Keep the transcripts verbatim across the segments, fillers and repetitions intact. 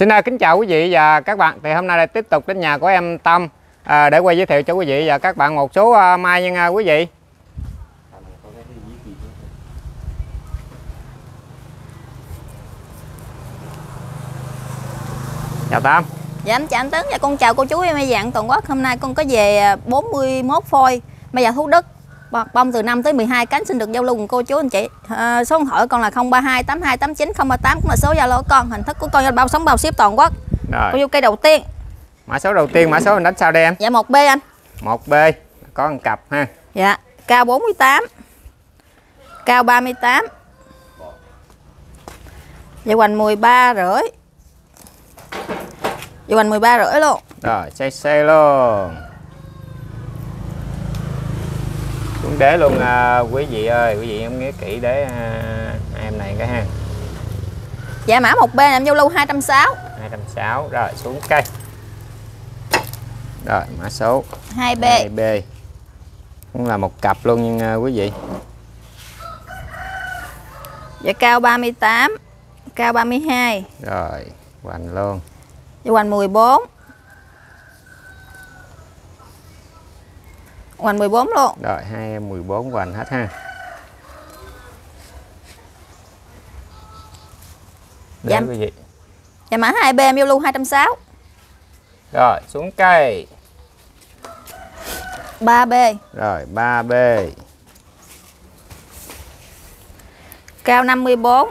Xin kính chào quý vị và các bạn. Thì hôm nay lại tiếp tục đến nhà của em Tâm à, để quay giới thiệu cho quý vị và các bạn một số uh, mai nha quý vị. Chào Tâm. Dạ em chào anh Tấn và con chào cô chú em bây dạng toàn quốc. Hôm nay con có về bốn mươi mốt phôi bây giờ Thủ Đức bông từ năm tới mười hai cánh, xin được giao lưu cùng cô chú anh chị. À, số điện thoại con là không ba hai tám hai tám chín không ba tám cũng là số Zalo của con. Hình thức của con là bao sóng bao ship toàn quốc. Rồi. Con vô cây đầu tiên. Mã số đầu tiên, mã số mình đánh sao đây em? Dạ một B anh. một B có một cặp ha. Dạ, cao bốn mươi tám. Cao ba mươi tám. Dạ hoành mười ba rưỡi. Dạ hoành mười ba rưỡi luôn. Rồi, xe xe luôn. Cũng đế luôn à, quý vị ơi, quý vị em nghe kỹ đế à, em này cái ha. Dạ mã một B em vô lưu hai trăm sáu mươi. hai trăm sáu mươi rồi xuống cây. Rồi mã số hai B. Cũng là một cặp luôn nhưng à, quý vị. Dạ cao ba mươi tám, cao ba mươi hai. Rồi, hoành luôn. Dạ hoành mười bốn. Hoành mười bốn luôn. Rồi hai mười bốn hoành hết ha. Dạ quý vị. Dạ mã hai B em vô lưu hai trăm sáu mươi. Rồi xuống cây. ba B. Rồi ba B. Cao năm mươi bốn.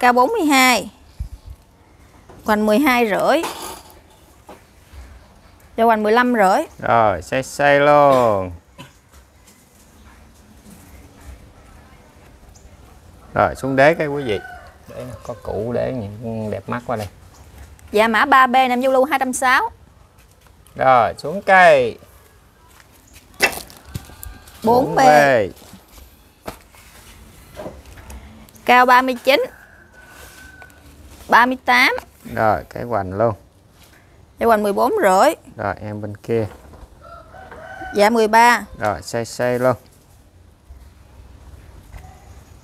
Cao bốn mươi hai. Hoành mười hai rưỡi. Dạ hoành mười lăm rưỡi. Rồi xây xây luôn. Rồi xuống đế cái quý vị. Để có cũ để những đẹp mắt qua đây. Dạ mã ba B nam vô lưu hai trăm sáu mươi. Rồi xuống cây. bốn B. Cao ba mươi chín. ba mươi tám. Rồi cái hoành luôn. Dạ hoành mười bốn rưỡi. Rồi em bên kia. Dạ mười ba. Rồi xây xây luôn.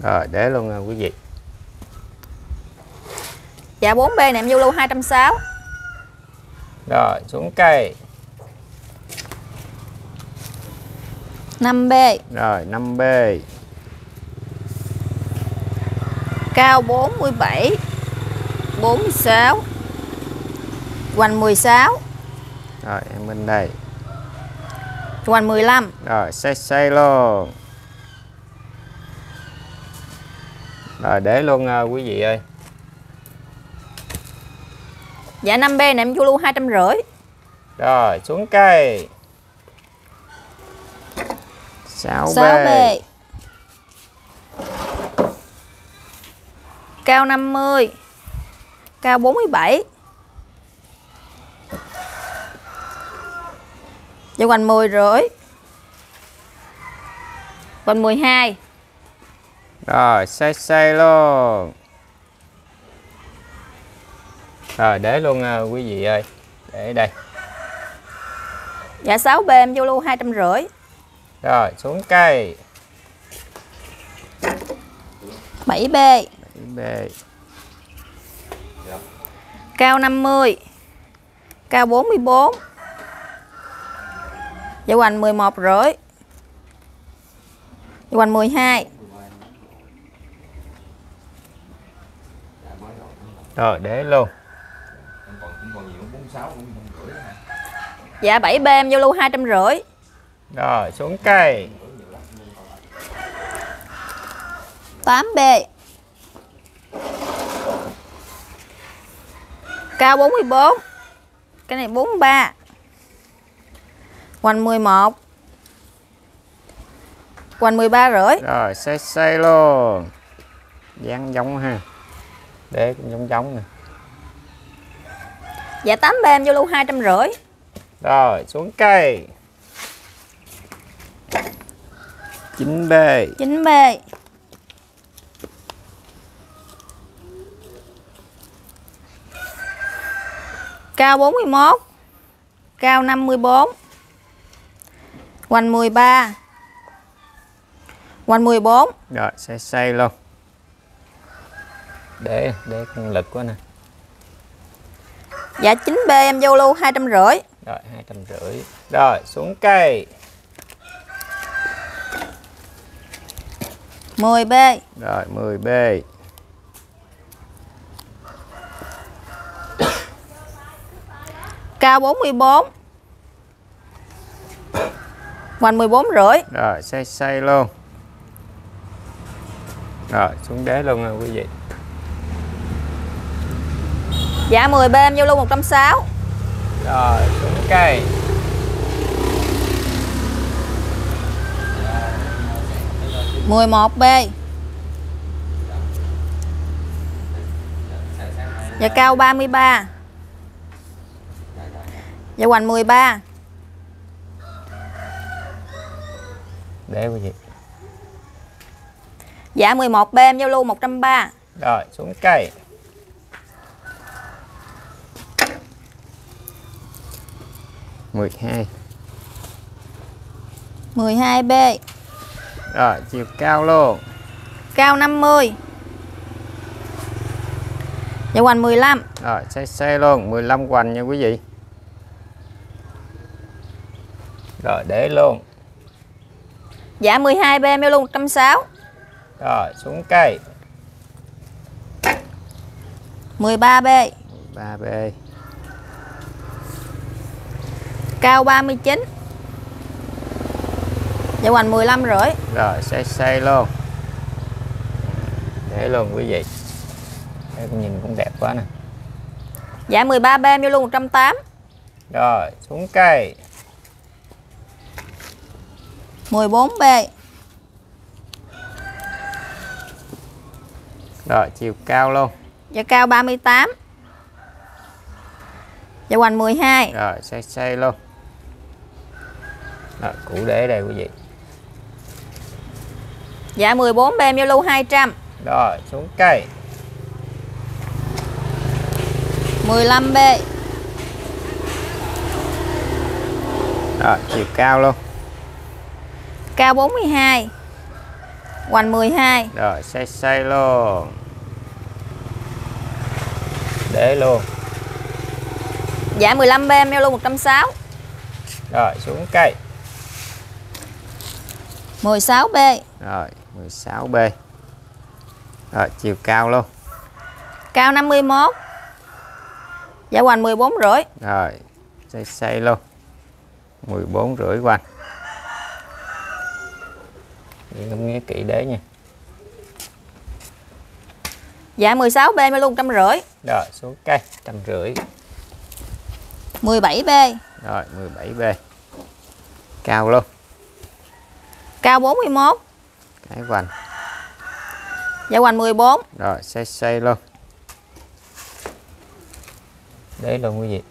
Rồi để luôn rồi quý vị. Dạ bốn B này em vô lưu hai trăm sáu mươi. Rồi xuống cây. năm B. Rồi năm B. Cao bốn mươi bảy. bốn mươi sáu. Hoành mười sáu. Rồi em bên đây. Hoành mười lăm. Rồi xây xây luôn. Rồi để luôn uh, quý vị ơi. Dạ năm B này em vô lưu hai trăm rưỡi. Rồi xuống cây. sáu B. Cao năm mươi. Cao bốn mươi bảy. Dạ hoành mười rưỡi. Hoành mười hai. Rồi xây xây luôn. Rồi để luôn uh, quý vị ơi. Để đây. Dạ sáu B em vô lưu hai trăm rưỡi. Rồi xuống cây. bảy B. bảy B. Cao năm mươi. Cao bốn mươi bốn. Dạ hoành mười một rưỡi. Dạ hoành mười hai. Rồi để luôn. Dạ bảy B em vô lưu hai trăm rưỡi. Rồi xuống cây. tám B. Cao bốn mươi bốn. Cái này bốn mươi ba. Hoành mười một. Hoành mười ba rưỡi. Rồi xây xây luôn. Dán giống ha. Để cũng giống giống nè. Dạ tám B em vô lưu hai trăm rưỡi. Rồi xuống cây. chín B. chín B. Cao bốn mươi mốt. Cao năm mươi bốn. Hoành mười ba. Hoành mười bốn. Rồi xây xây luôn. Để để con lực quá nè. Dạ chín bê em giao lưu hai trăm rưỡi. Rồi hai trăm rưỡi. Rồi xuống cây mười bê. Rồi mười bê. Cao bốn mươi bốn. Hoành mười bốn rưỡi. Rồi xây xây luôn. Rồi xuống đế luôn rồi quý vị. Dạ mười bê em vô luôn một trăm sáu mươi. Rồi xuống cây mười một bê. Dạ cao ba mươi ba. Dạ hoành mười ba. Để quý vị. Dạ mười một bê em giao lưu một trăm ba mươi. Rồi xuống cây mười hai. mười hai bê. Rồi chiều cao luôn. Cao năm mươi. Dạ hoành mười lăm. Rồi xe xe luôn, mười lăm hoành nha quý vị. Rồi để luôn. Dạ mười hai bê em luôn một trăm sáu mươi. Rồi xuống cây mười ba bê. mười ba bê. Cao ba mươi chín. Dạ hoành mười lăm rưỡi. Rồi xây xây luôn. Để luôn quý vị. Em nhìn cũng đẹp quá nè. Dạ mười ba bê em luôn một trăm tám mươi. Rồi xuống cây mười bốn bê. Rồi chiều cao luôn. Dạ cao ba mươi tám. Dạ hoành mười hai. Rồi xây xây luôn. Rồi củ đế đây quý vị. Dạ mười bốn bê em giao lưu hai trăm. Rồi xuống cây mười lăm bê. Rồi chiều cao luôn. Cao bốn mươi hai. Hoành mười hai. Rồi xây xây luôn. Để luôn. Dạ mười lăm bê em giao lưu một trăm sáu mươi. Rồi xuống cây mười sáu bê. Rồi mười sáu bê. Rồi chiều cao luôn. Cao năm mươi mốt. Dạ hoành mười bốn rưỡi. Rồi xây xây luôn. mười bốn rưỡi hoành. Mình không nghe kỹ đế nha. Dạ mười sáu bê em luôn một trăm rưỡi. Rồi xuống cây một trăm rưỡi. mười bảy bê. Rồi mười bảy bê. Cao luôn. Cao bốn mươi mốt. Cái hoành. Dạ hoành mười bốn. Rồi xây xây luôn. Đấy luôn quý vị.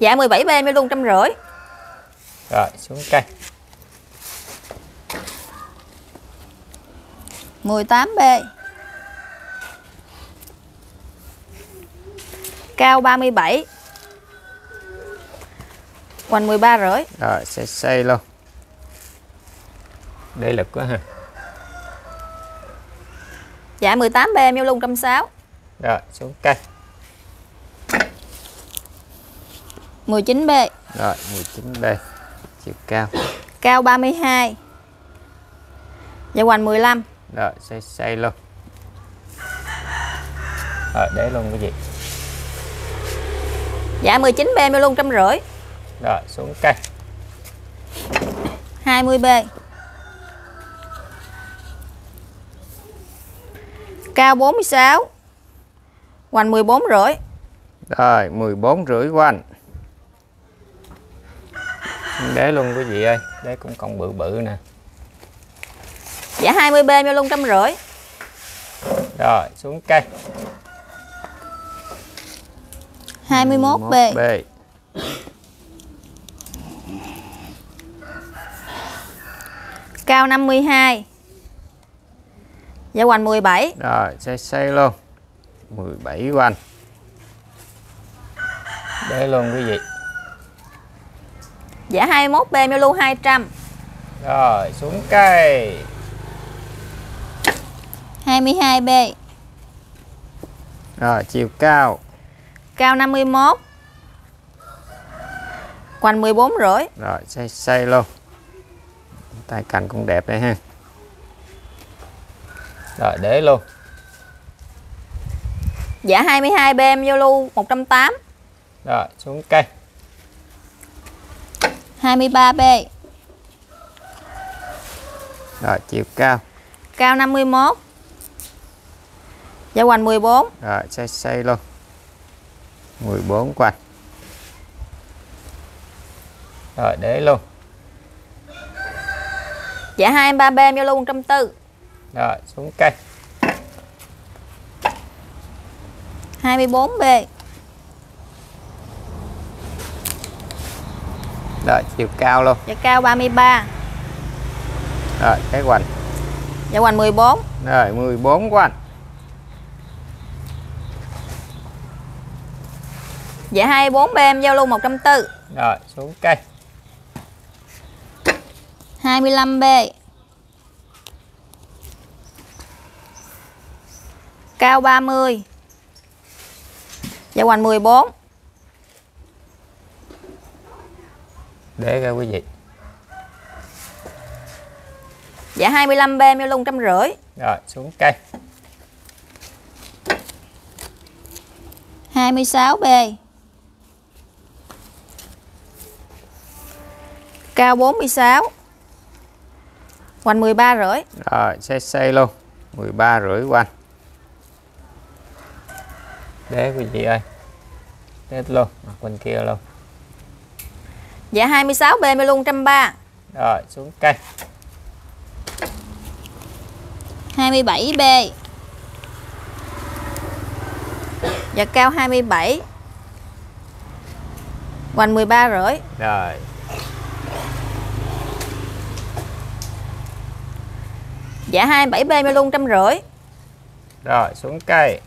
Dạ mười bảy bê em luôn một trăm rưỡi. Rồi xuống cây mười tám bê. Cao ba mươi bảy. Hoành mười ba rưỡi. Rồi xây xây luôn. Để lực quá ha. Dạ mười tám bê em luôn một trăm sáu mươi. Rồi xuống cây mười chín bê. Rồi mười chín bê. Chiều cao. Cao ba mươi hai. Dạ hoành mười lăm. Rồi xây xây luôn. Rồi để luôn cái gì. Dạ mười chín bê em luôn một trăm rưỡi. Rồi xuống cây hai mươi bê. Cao bốn mươi sáu. Hoành mười bốn rưỡi. Rồi mười bốn rưỡi hoành. Đế luôn quý vị ơi. Đế cũng còn bự bự nè. Dạ hai mươi bê em luôn một trăm rưỡi. Rồi xuống cây hai mươi mốt bê. Cao năm mươi hai. Dạ hoành mười bảy. Rồi xây xây luôn. mười bảy hoành. Để luôn quý vị. Dạ hai mươi mốt bê em luôn hai trăm. Rồi xuống cây hai mươi hai bê. Rồi chiều cao cao năm mươi mốt, quanh mười bốn rưỡi. Rồi xây xây luôn. Tay cành cũng đẹp đấy ha. Rồi để luôn. Dạ hai mươi hai bm Zalo một trăm tám mươi. Rồi xuống cây. hai mươi ba bê. Rồi chiều cao. Cao năm mươi mốt. Giá quanh mười bốn. Rồi xây xây luôn. mười bốn quanh. Rồi để luôn. Dạ hai mươi ba bê Zalo một trăm bốn mươi. Rồi xuống cây. hai mươi bốn bê. Rồi chiều cao luôn. Chiều cao ba mươi ba. Rồi cái hoành. Dạ hoành mười bốn. Rồi mười bốn của anh. Dạ hai mươi bốn bê em giao lưu một trăm bốn mươi. Rồi xuống cây. hai mươi lăm bê. Cao ba mươi. Dạ hoành mười bốn. Để ra quý vị. Dạ hai mươi lăm bê giao lưu một trăm năm mươi. Rồi xuống cây. hai mươi sáu bê. Cao bốn mươi sáu. Quanh mười ba rưỡi. Rồi xây xây luôn. mười ba rưỡi quanh. Để quý vị ơi. Hết luôn, quanh kia luôn. Dạ hai mươi sáu bê Melo một trăm ba mươi. Rồi xuống cây. hai mươi bảy bê. Dạ cao hai mươi bảy. Quanh mười ba rưỡi. Rồi. Dạ hai mươi bảy bê Melo một trăm năm mươi. Rồi xuống cây.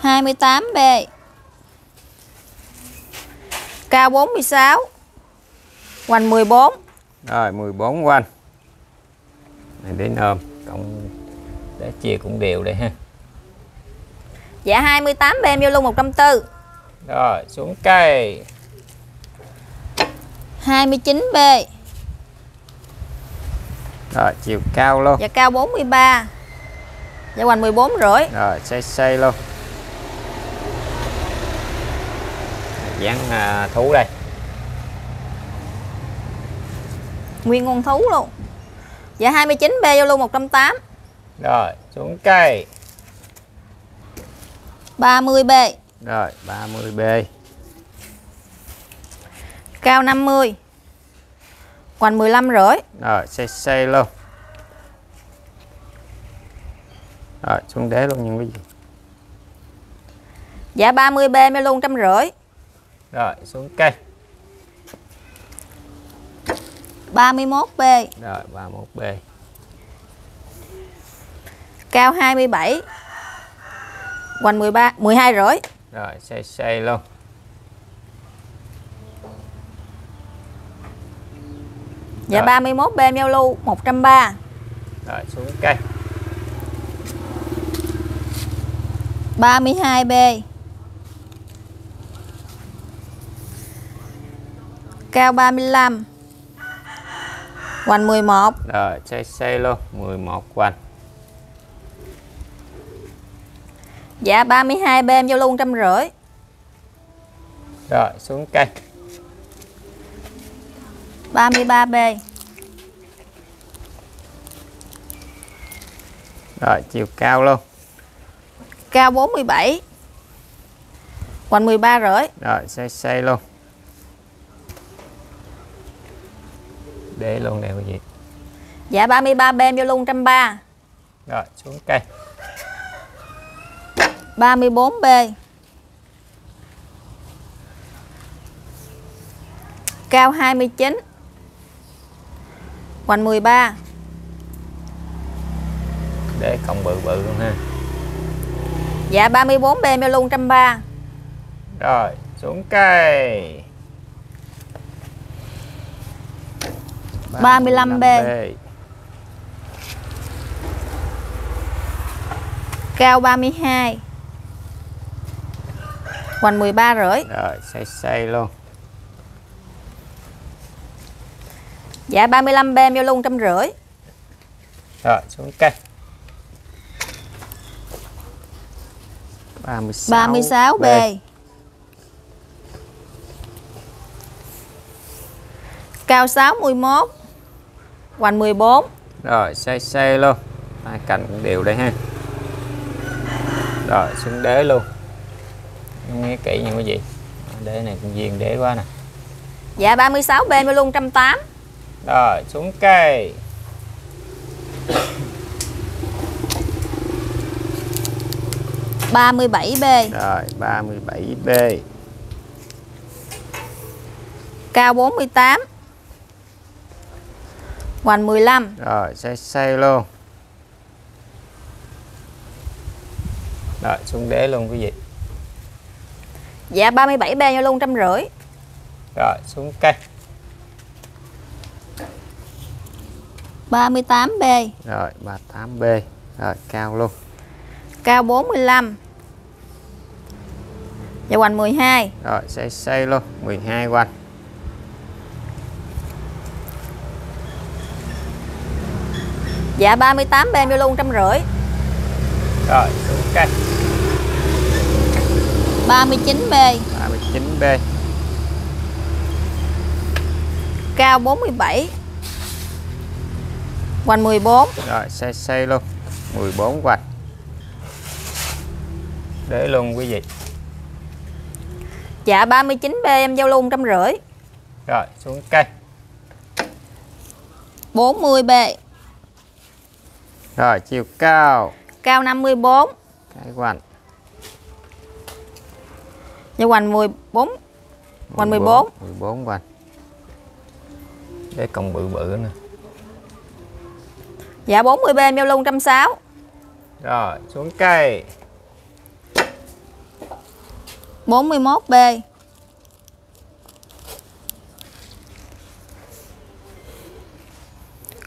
hai mươi tám bê. Cao bốn mươi sáu. Hoành mười bốn. Rồi mười bốn hoành. Này đến ôm cộng để chia cũng đều đây ha. Dạ hai mươi tám bê em vô luôn một trăm bốn mươi. Rồi xuống cây. hai mươi chín bê. Rồi chiều cao luôn. Dạ cao bốn mươi ba. Dạ hoành mười bốn rưỡi. Rồi xây xây luôn. Dán thú đây. Nguyên con thú luôn. Dạ hai mươi chín bê giao lưu một trăm tám mươi. Rồi xuống cây. ba mươi bê. Rồi ba mươi bê. Cao năm mươi. Quanh mười lăm rưỡi. Rồi xây xây luôn. Rồi xuống đế luôn nhưng cái gì. Dạ ba mươi bê giao lưu một trăm năm mươi. Rồi xuống cây. ba mươi mốt bê. Rồi ba mươi mốt bê. Cao hai mươi bảy. Hoành mười ba mười hai rưỡi. Rồi xây xây luôn. Dạ ba mươi mốt bê em giao lưu một trăm ba mươi. Rồi xuống cây. ba mươi hai bê. Cao ba mươi lăm. Hoành mười một. Rồi xây xây luôn. mười một hoành. Dạ ba mươi hai bê em giao lưu một trăm năm mươi. Rồi xuống cây. ba mươi ba bê. Rồi chiều cao luôn. Cao bốn mươi bảy. Hoành mười ba rưỡi. Rồi xây xây luôn. Để luôn nè quý vị. Dạ ba mươi ba bê em vô luôn một trăm ba mươi. Rồi xuống cây. ba mươi bốn bê. Cao hai mươi chín. Hoành mười ba. Để cộng bự bự luôn ha. Dạ ba mươi bốn bê em vô luôn một trăm ba mươi. Rồi xuống cây. ba mươi lăm bê. Cao ba mươi hai. Hoành mười ba rưỡi. Rồi xây xây luôn. Dạ ba mươi lăm bê em vô luôn một trăm rưỡi. Rồi xuống cây ba mươi sáu bê. Cao sáu mươi mốt, hoành mười bốn. Rồi xây xây luôn. Hai cạnh cũng đều đây ha. Rồi xuống đế luôn. Nghe kỹ nha quý vị. Đế này cũng viền đế quá nè. Dạ ba mươi sáu bê em vô luôn một trăm tám mươi. Rồi xuống cây. ba mươi bảy bê. Rồi ba mươi bảy bê. Cao bốn mươi tám. Hoành mười lăm. Rồi xây xây luôn. Rồi xuống đế luôn quý vị. Dạ ba mươi bảy bê vô luôn một trăm rưỡi. Rồi xuống cây. ba mươi tám bê. Rồi ba mươi tám bê. Rồi cao luôn. Cao bốn mươi lăm. Và hoành mười hai. Rồi xây xây luôn. mười hai hoành. Dạ ba mươi tám bê vô luôn một trăm rưỡi. Rồi xuống cây. ba mươi chín bê. ba mươi chín bê. Cao bốn mươi bảy. Hoành mười bốn. Rồi xây xây luôn. mười bốn hoành. Để luôn quý vị. Dạ ba mươi chín bê em giao luôn một trăm rưỡi. Rồi xuống cây. bốn mươi bê. Rồi chiều cao. Cao năm mươi bốn. Cái hoành. Dạ hoành mười bốn. Hoành mười bốn. mười bốn hoành. Cái còng bự bự nữa. Dạ bốn mươi bê em giao luôn một trăm sáu mươi. Rồi xuống cây. bốn mươi mốt bê.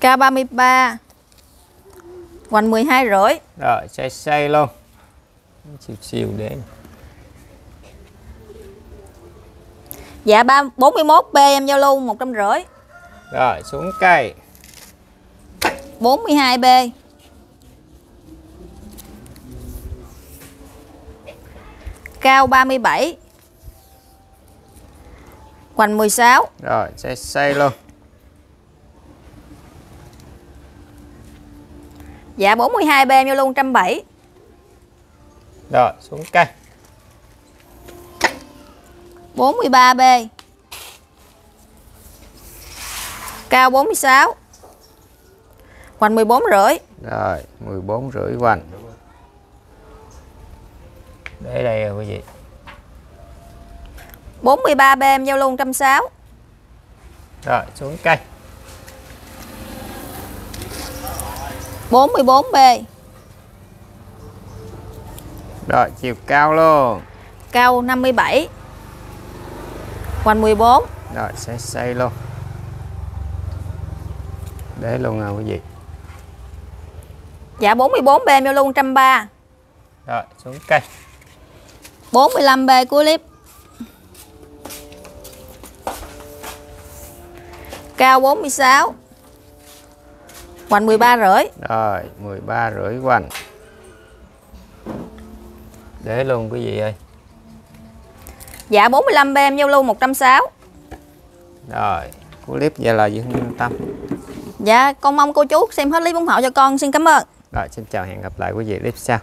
Cao ba mươi ba. Hoành mười hai rưỡi. Rồi xây xây luôn. Xìu xìu để. Dạ bốn mươi mốt bê em giao luôn một trăm rưỡi. Rồi xuống cây. bốn mươi hai bê. Cao ba mươi bảy. Hoành mười sáu. Rồi xây xây luôn. Dạ bốn mươi hai bê em vô luôn một trăm bảy mươi. Rồi xuống cây. bốn mươi ba bê. Cao bốn mươi sáu. Hoành mười bốn rưỡi. Rồi mười bốn rưỡi hoành. Để đây rồi quý vị. bốn mươi ba bê em giao luôn một trăm sáu mươi. Rồi xuống cây. bốn mươi bốn bê. Rồi chiều cao luôn. Cao năm mươi bảy. Hoành mười bốn. Rồi xây xây luôn. Để luôn nào quý vị. Dạ bốn mươi bốn bê em giao luôn một trăm ba mươi. Rồi xuống cây. bốn mươi lăm bê cuối clip. Cao bốn mươi sáu. Hoành mười ba rưỡi. Rồi mười ba rưỡi hoành. Để luôn quý vị ơi. Dạ bốn mươi lăm bê em giao luôn một trăm sáu mươi. Rồi cuối clip giờ là với Thanh Tâm. Dạ con mong cô chú xem hết clip ủng hộ cho con. Xin cảm ơn. Rồi xin chào hẹn gặp lại quý vị clip sau.